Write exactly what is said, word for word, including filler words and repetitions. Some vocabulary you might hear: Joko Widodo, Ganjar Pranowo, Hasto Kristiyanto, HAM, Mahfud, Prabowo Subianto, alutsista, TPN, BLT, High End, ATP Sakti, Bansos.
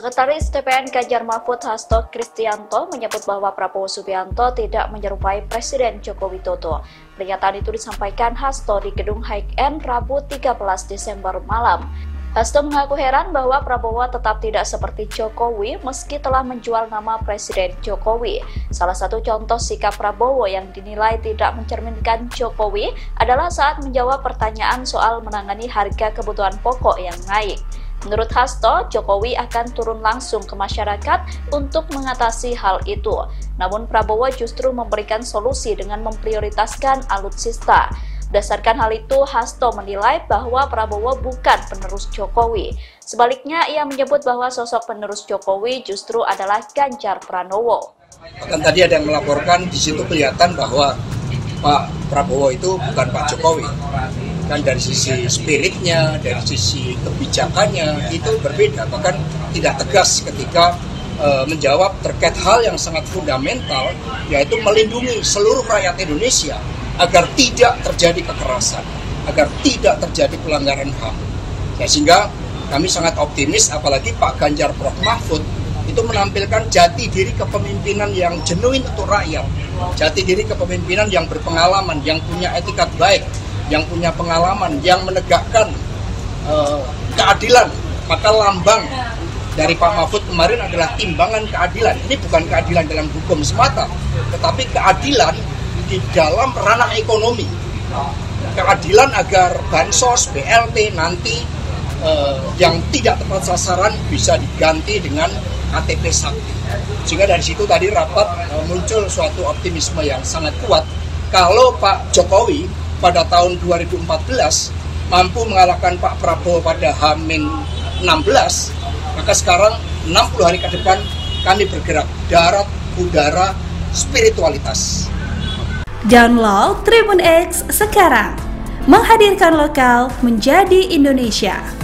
Sekretaris T P N Ganjar Mahfud Hasto Kristiyanto menyebut bahwa Prabowo Subianto tidak menyerupai Presiden Joko Widodo. Pernyataan itu disampaikan Hasto di gedung High End Rabu tiga belas Desember malam. Hasto mengaku heran bahwa Prabowo tetap tidak seperti Jokowi meski telah menjual nama Presiden Jokowi. Salah satu contoh sikap Prabowo yang dinilai tidak mencerminkan Jokowi adalah saat menjawab pertanyaan soal menangani harga kebutuhan pokok yang naik. Menurut Hasto, Jokowi akan turun langsung ke masyarakat untuk mengatasi hal itu. Namun Prabowo justru memberikan solusi dengan memprioritaskan alutsista. Berdasarkan hal itu, Hasto menilai bahwa Prabowo bukan penerus Jokowi. Sebaliknya, ia menyebut bahwa sosok penerus Jokowi justru adalah Ganjar Pranowo. Bahkan tadi ada yang melaporkan, di situ kelihatan bahwa Pak Prabowo itu bukan Pak Jokowi. Dan dari sisi spiritnya, dari sisi kebijakannya, itu berbeda. Bahkan tidak tegas ketika e, menjawab terkait hal yang sangat fundamental, yaitu melindungi seluruh rakyat Indonesia agar tidak terjadi kekerasan, agar tidak terjadi pelanggaran H A M. Ya, sehingga kami sangat optimis, apalagi Pak Ganjar Pranowo Mahfud itu menampilkan jati diri kepemimpinan yang genuine untuk rakyat, jati diri kepemimpinan yang berpengalaman, yang punya etikat baik, yang punya pengalaman, yang menegakkan uh, keadilan. Maka lambang dari Pak Mahfud kemarin adalah timbangan keadilan. Ini bukan keadilan dalam hukum semata, tetapi keadilan di dalam ranah ekonomi, keadilan agar Bansos, B L T nanti eh, yang tidak tepat sasaran bisa diganti dengan A T P Sakti. Sehingga dari situ tadi rapat eh, muncul suatu optimisme yang sangat kuat. Kalau Pak Jokowi pada tahun dua ribu empat belas mampu mengalahkan Pak Prabowo pada H minus enam belas, maka sekarang enam puluh hari ke depan kami bergerak darat, udara, spiritualitas. Download Tribun X sekarang, menghadirkan lokal menjadi Indonesia.